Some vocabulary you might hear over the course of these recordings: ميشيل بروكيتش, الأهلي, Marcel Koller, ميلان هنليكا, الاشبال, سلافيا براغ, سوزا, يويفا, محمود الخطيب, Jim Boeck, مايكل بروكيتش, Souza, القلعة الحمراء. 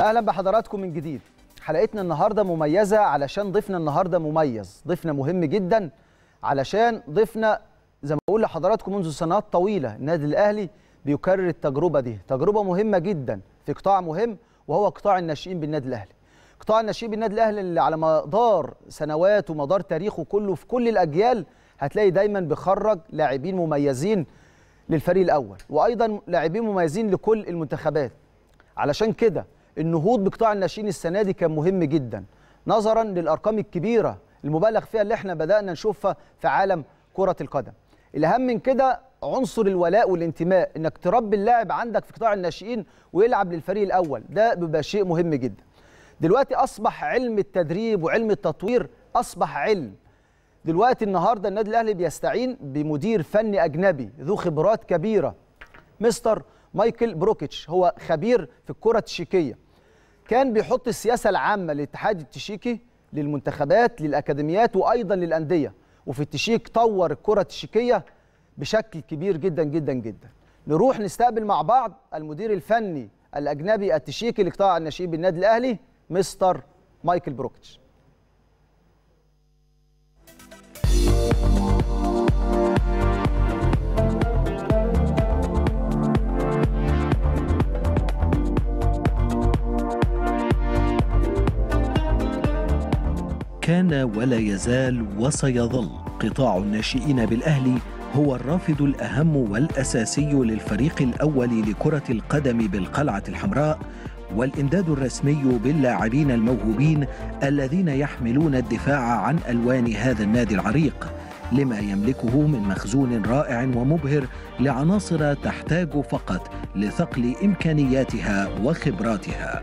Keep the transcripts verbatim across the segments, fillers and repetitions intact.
اهلا بحضراتكم من جديد. حلقتنا النهارده مميزه علشان ضيفنا النهارده مميز، ضيفنا مهم جدا علشان ضيفنا زي ما بقول لحضراتكم منذ سنوات طويله النادي الاهلي بيكرر التجربه دي، تجربه مهمه جدا في قطاع مهم وهو قطاع الناشئين بالنادي الاهلي. قطاع الناشئين بالنادي الاهلي اللي على مدار سنوات ومدار تاريخه كله في كل الاجيال هتلاقي دايما بيخرج لاعبين مميزين للفريق الاول وايضا لاعبين مميزين لكل المنتخبات. علشان كده النهوض بقطاع الناشئين السنه دي كان مهم جدا نظرا للارقام الكبيره المبالغ فيها اللي احنا بدانا نشوفها في عالم كره القدم. الاهم من كده عنصر الولاء والانتماء، انك تربي اللاعب عندك في قطاع الناشئين ويلعب للفريق الاول، ده بيبقى شيء مهم جدا. دلوقتي اصبح علم التدريب وعلم التطوير اصبح علم. دلوقتي النهارده النادي الاهلي بيستعين بمدير فني اجنبي ذو خبرات كبيره، مستر مايكل بروكيتش، هو خبير في الكره التشيكيه. كان بيحط السياسه العامه للاتحاد التشيكي للمنتخبات للاكاديميات وايضا للانديه، وفي التشيك طور الكره التشيكيه بشكل كبير جدا جدا جدا. نروح نستقبل مع بعض المدير الفني الاجنبي التشيكي لقطاع الناشئين بالنادي الاهلي مستر مايكل بروكيتش. كان ولا يزال وسيظل قطاع الناشئين بالأهلي هو الرافد الأهم والأساسي للفريق الأول لكرة القدم بالقلعة الحمراء، والإمداد الرسمي باللاعبين الموهوبين الذين يحملون الدفاع عن ألوان هذا النادي العريق لما يملكه من مخزون رائع ومبهر لعناصر تحتاج فقط لثقل إمكانياتها وخبراتها.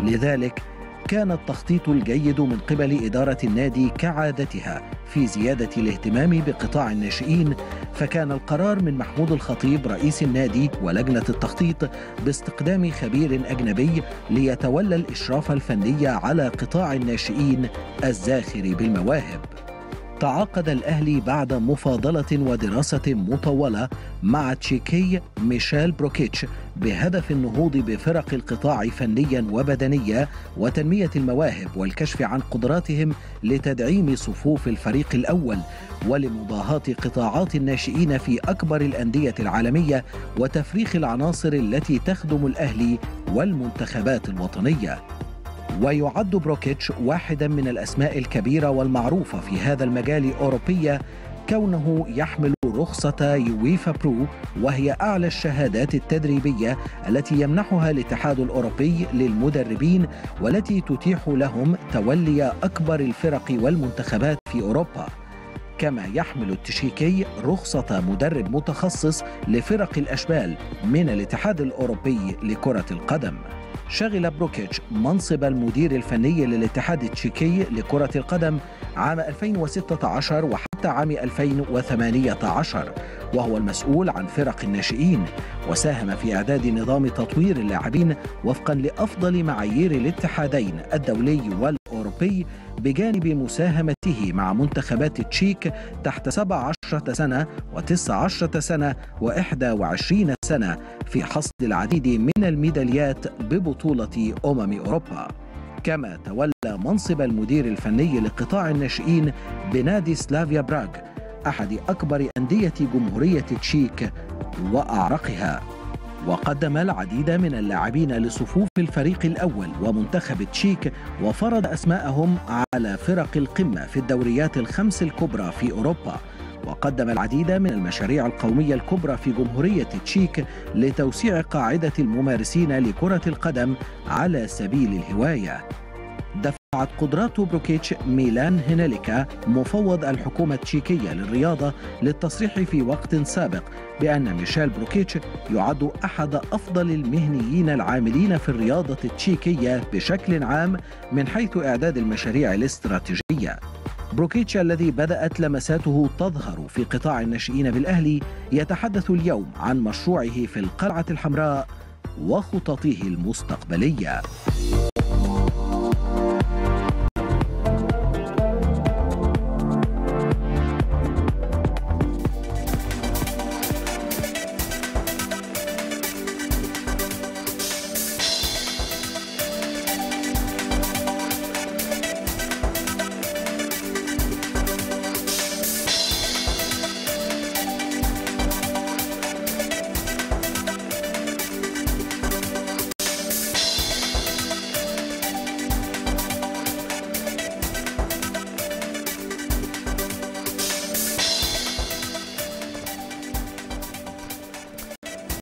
لذلك كان التخطيط الجيد من قبل إدارة النادي كعادتها في زيادة الاهتمام بقطاع الناشئين، فكان القرار من محمود الخطيب رئيس النادي ولجنة التخطيط باستقدام خبير أجنبي ليتولى الإشراف الفني على قطاع الناشئين الزاخر بالمواهب. تعاقد الأهلي بعد مفاضلة ودراسة مطولة مع تشيكي ميشيل بروكيتش بهدف النهوض بفرق القطاع فنيا وبدنيا وتنمية المواهب والكشف عن قدراتهم لتدعيم صفوف الفريق الأول ولمضاهاة قطاعات الناشئين في أكبر الأندية العالمية وتفريخ العناصر التي تخدم الأهلي والمنتخبات الوطنية. ويعد بروكيتش واحدا من الأسماء الكبيرة والمعروفة في هذا المجال أوروبيا، كونه يحمل رخصة يويفا برو وهي أعلى الشهادات التدريبية التي يمنحها الاتحاد الأوروبي للمدربين والتي تتيح لهم تولي أكبر الفرق والمنتخبات في أوروبا. كما يحمل التشيكي رخصة مدرب متخصص لفرق الأشبال من الاتحاد الأوروبي لكرة القدم. شغل بروكيتش منصب المدير الفني للاتحاد التشيكي لكرة القدم عام ألفين وستة عشر وحتى عام ألفين وثمانية عشر، وهو المسؤول عن فرق الناشئين، وساهم في إعداد نظام تطوير اللاعبين وفقا لأفضل معايير الاتحادين الدولي والأوروبي، بجانب مساهمته مع منتخبات التشيك تحت سبع عشرة سنة وتسع عشرة سنة وإحدى وعشرين سنة في حصد العديد من الميداليات ببطولة أمم أوروبا. كما تولى منصب المدير الفني لقطاع الناشئين بنادي سلافيا براغ، أحد أكبر أندية جمهورية التشيك وأعرقها، وقدم العديد من اللاعبين لصفوف الفريق الأول ومنتخب التشيك وفرض أسماءهم على فرق القمة في الدوريات الخمس الكبرى في أوروبا، وقدم العديد من المشاريع القومية الكبرى في جمهورية التشيك لتوسيع قاعدة الممارسين لكرة القدم على سبيل الهواية. دفعت قدرات بروكيتش ميلان هنليكا مفوض الحكومة التشيكية للرياضة للتصريح في وقت سابق بأن ميشيل بروكيتش يعد أحد أفضل المهنيين العاملين في الرياضة التشيكية بشكل عام من حيث إعداد المشاريع الاستراتيجية. بروكيتش الذي بدأت لمساته تظهر في قطاع الناشئين بالأهلي يتحدث اليوم عن مشروعه في القلعة الحمراء وخططه المستقبلية.